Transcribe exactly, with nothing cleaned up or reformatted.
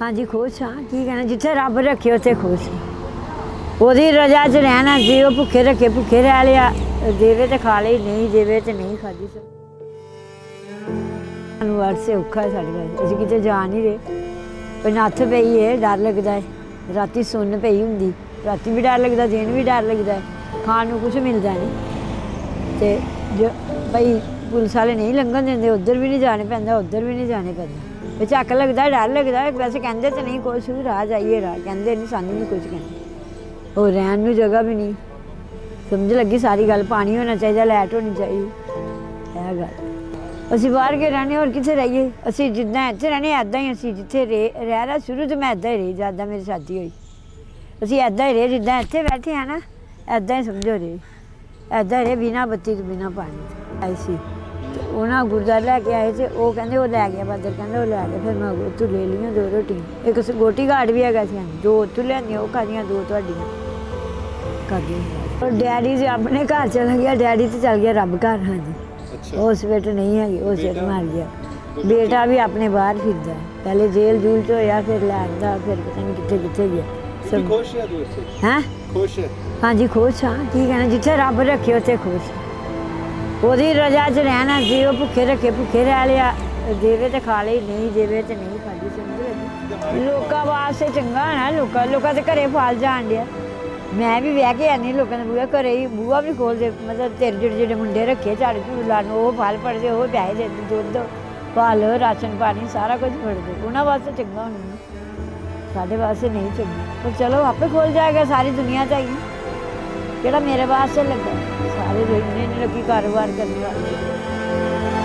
हाँ जी खुश हाँ की कहना जिथे रब रखे उसे खुश ओरी रजा च रहना जी वो भुखे रखे भुखे रह लिया देवे तो खा ली नहीं देवे तो नहीं खाधी से औखा है साढ़े कितने जा नहीं रहे पर नत्थ पई है डर लगता है राती सुन्न पई होंगी राती भी डर लगता दिन भी डर लगता है खाण नूं कुछ मिलता नहीं तो जो भाई पुलिस वाले नहीं लंघन देंगे उधर भी नहीं जाने पैंदा उधर भी नहीं जाने पैंदा झक्क लगता डर लगता है वैसे कहते तो नहीं कुछ भी राह जाइए राह कहते नहीं सानू नहीं कुछ कहते और रहन नूं जगह भी नहीं समझ लगी सारी गल पानी होना चाहिए लाइट होनी चाहिए यह गल असी बाहर के रहने और कितने रहिए असी जिदा इतने रहने ऐदा ही असी जिथे रे रह रहा शुरू तो मैं ऐदा ही रही ज्यादा मेरी शादी हुई असी ऐदा ही रहे जिदा इतने बैठे हैं ना ऐदा ही समझो रहे ऐदा ही रहे बिना बत्ती तो बिना पानी आई सी उन्हें गुरुद्वारे लैके आए थे वो कहते वो लै गया बहादुर कहते वो लै गया फिर मैं उतू ले लिया दो रोटियां एक गोटी घाट भी है दो उतू लिया वो खादिया दो थोड़िया खादी और डैडी जो अपने घर चला गया डैडी तो चल गया रब घर हाँ जी उस बेटे नहीं है उस बेटे मार गया बेटा भी अपने बाहर फिरता है पहले जेल जूल तो या फिर लैंदा फिर पता नहीं कितने कितने गया सब खुश है हैं खुश है हाँ जी खुश हाँ की कहना जिथे रब रखे उसे खुश ओरी रजा च रहना जी वो भुखे रखे भुखे रह लिया देवे तो खा ली नहीं देवे तो नहीं खाधी समझ लोगों वास्ते चंगा है ना लोगों लोगों के घर फाल जान दिया मैं भी बह के आनी लोगों ने बूहा घर ही बूहा भी खोलते मतलब तेरे जेडे जेडे मुंडे रखे झाड़ू झूड़ू लाने वो फल पड़ते वो पैसे देते दुद्ध फल राशन पानी सारा कुछ फटते उन्होंने वास्ते चंगा होना साढ़े वास्ते नहीं चंगा पर तो चलो आपे खोल जाएगा सारी दुनिया चाहिए कि मेरे वास्ते लगा सारे दुनिया ने लगी कारोबार करने वाले।